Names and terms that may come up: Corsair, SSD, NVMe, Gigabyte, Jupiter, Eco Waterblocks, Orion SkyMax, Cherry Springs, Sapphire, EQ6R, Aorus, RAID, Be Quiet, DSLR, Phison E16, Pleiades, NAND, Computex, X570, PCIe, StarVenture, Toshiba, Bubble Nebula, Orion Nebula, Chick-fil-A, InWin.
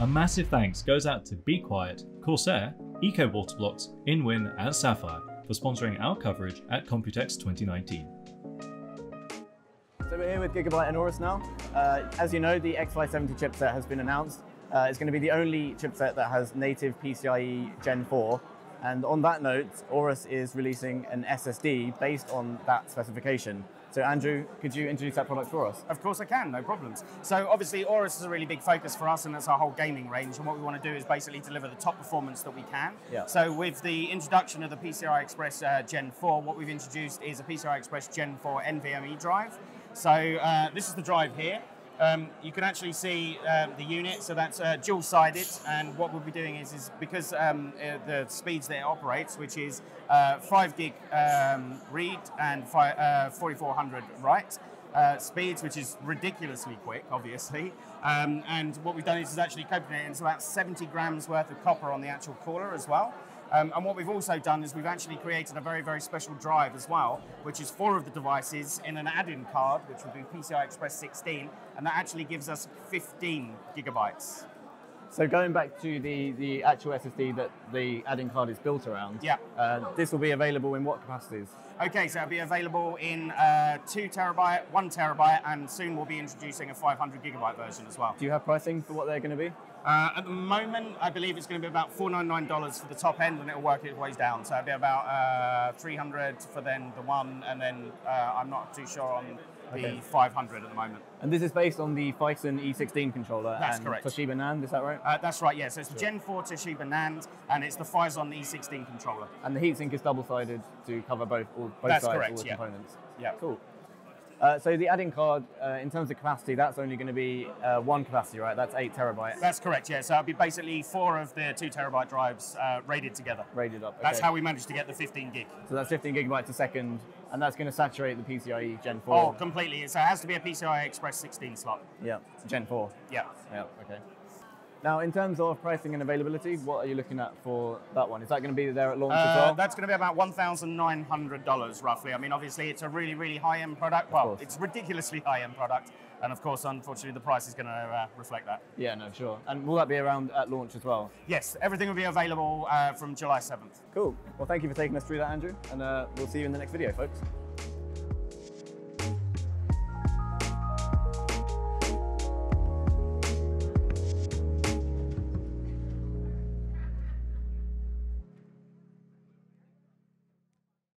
A massive thanks goes out to Be Quiet, Corsair, Eco Waterblocks, InWin and Sapphire for sponsoring our coverage at Computex 2019. So we're here with Gigabyte and Aorus now. As you know, the X570 chipset has been announced. It's going to be the only chipset that has native PCIe Gen 4. And on that note, Aorus is releasing an SSD based on that specification. So Andrew, could you introduce that product for us? Of course I can, no problems. So obviously Aorus is a really big focus for us, and that's our whole gaming range, and what we want to do is basically deliver the top performance that we can. Yeah. So with the introduction of the PCI Express Gen 4, what we've introduced is a PCI Express Gen 4 NVMe drive. So this is the drive here. You can actually see the unit, so that's dual-sided, and what we'll be doing is because the speeds that it operates, which is 5 gig read and 4400 write speeds, which is ridiculously quick, obviously, and what we've done is actually coated it into about 70 grams worth of copper on the actual cooler as well. And what we've also done is we've actually created a very, very special drive as well, which is 4 of the devices in an add-in card, which would be PCI Express 16, and that actually gives us 15 gigabytes. So going back to the actual SSD that the add-in card is built around, yeah. This will be available in what capacities? Okay, so it'll be available in 2 terabyte, 1 terabyte, and soon we'll be introducing a 500 gigabyte version as well. Do you have pricing for what they're going to be? At the moment, I believe it's going to be about $499 for the top end, and it'll work its way down. So it'll be about $300 for then the one, and then I'm not too sure on the 500 at the moment. And this is based on the Phison E16 controller. That's correct. Toshiba NAND, is that right? That's right, yeah. So it's the Gen 4 Toshiba NAND, and it's the Phison E16 controller. And the heatsink is double-sided to cover both sides, all the components. Yeah. Cool. So the add-in card, in terms of capacity, that's only going to be one capacity, right? That's 8 terabytes. That's correct, yeah. So it'll be basically 4 of the 2 terabyte drives raided together. Raided up, okay. That's how we managed to get the 15 gig. So that's 15 gigabytes a second, and that's going to saturate the PCIe Gen 4? Oh, completely. So it has to be a PCIe Express 16 slot. Yeah, Gen 4? Yeah. Yeah, okay. Now, in terms of pricing and availability, what are you looking at for that one? Is that going to be there at launch as well? That's going to be about $1,900 roughly. I mean, obviously, it's a really, really high-end product. Well, it's ridiculously high-end product. And of course, unfortunately, the price is going to reflect that. Yeah, no, sure. And will that be around at launch as well? Yes, everything will be available from July 7th. Cool. Well, thank you for taking us through that, Andrew. And we'll see you in the next video, folks.